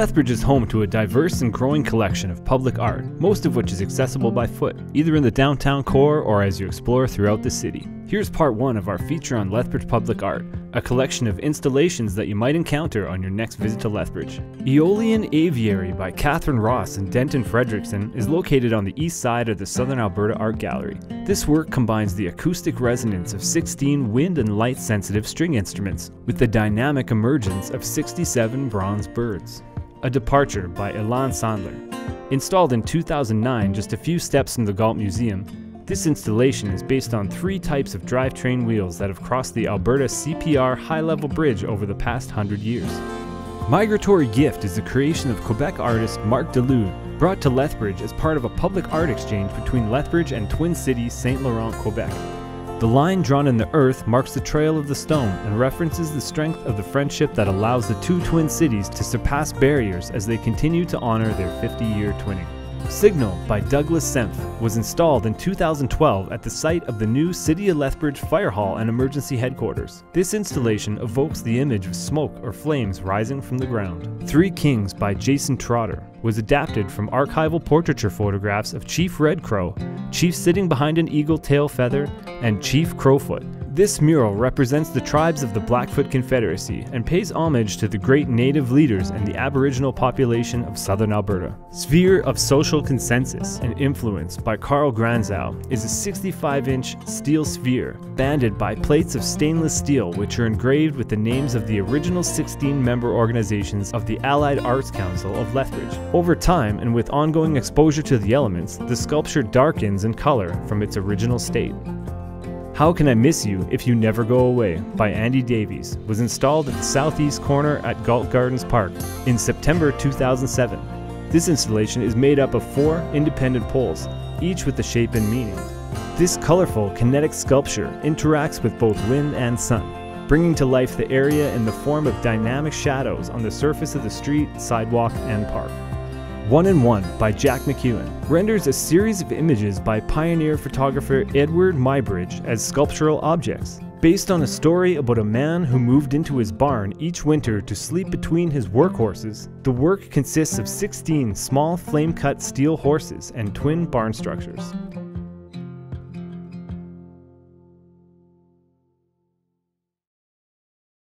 Lethbridge is home to a diverse and growing collection of public art, most of which is accessible by foot, either in the downtown core or as you explore throughout the city. Here's part one of our feature on Lethbridge Public Art, a collection of installations that you might encounter on your next visit to Lethbridge. Aeolian Aviary by Catherine Ross and Denton Frederickson is located on the east side of the Southern Alberta Art Gallery. This work combines the acoustic resonance of 16 wind and light-sensitive string instruments with the dynamic emergence of 67 bronze birds. A Departure by IIan Sandler. Installed in 2009, just a few steps from the Galt Museum, this installation is based on three types of drivetrain wheels that have crossed the Alberta CPR high-level bridge over the past 100 years. Migratory Gift is the creation of Quebec artist Marc Dulude, brought to Lethbridge as part of a public art exchange between Lethbridge and Twin Cities Saint Laurent, Quebec. The line drawn in the earth marks the trail of the stone and references the strength of the friendship that allows the two twin cities to surpass barriers as they continue to honor their 50-year twinning. Signal by Douglas Senft was installed in 2012 at the site of the new City of Lethbridge Fire Hall and Emergency Headquarters. This installation evokes the image of smoke or flames rising from the ground. Three Kings by Jason Trotter was adapted from archival portraiture photographs of Chief Red Crow, Chief sitting behind an eagle tail feather, and Chief Crowfoot. This mural represents the tribes of the Blackfoot Confederacy and pays homage to the great Native leaders and the Aboriginal population of Southern Alberta. Sphere of Social Consensus and Influence by Carl Granzau is a 65-inch steel sphere banded by plates of stainless steel which are engraved with the names of the original 16 member organizations of the Allied Arts Council of Lethbridge. Over time and with ongoing exposure to the elements, the sculpture darkens in color from its original state. How Can I Miss You If You Never Go Away by Andy Davies was installed at the southeast corner at Galt Gardens Park in September 2007. This installation is made up of four independent poles, each with a shape and meaning. This colorful kinetic sculpture interacts with both wind and sun, bringing to life the area in the form of dynamic shadows on the surface of the street, sidewalk, and park. One and One by Jack McKeown renders a series of images by pioneer photographer Edward Muybridge as sculptural objects, based on a story about a man who moved into his barn each winter to sleep between his workhorses. The work consists of 16 small flame-cut steel horses and twin barn structures.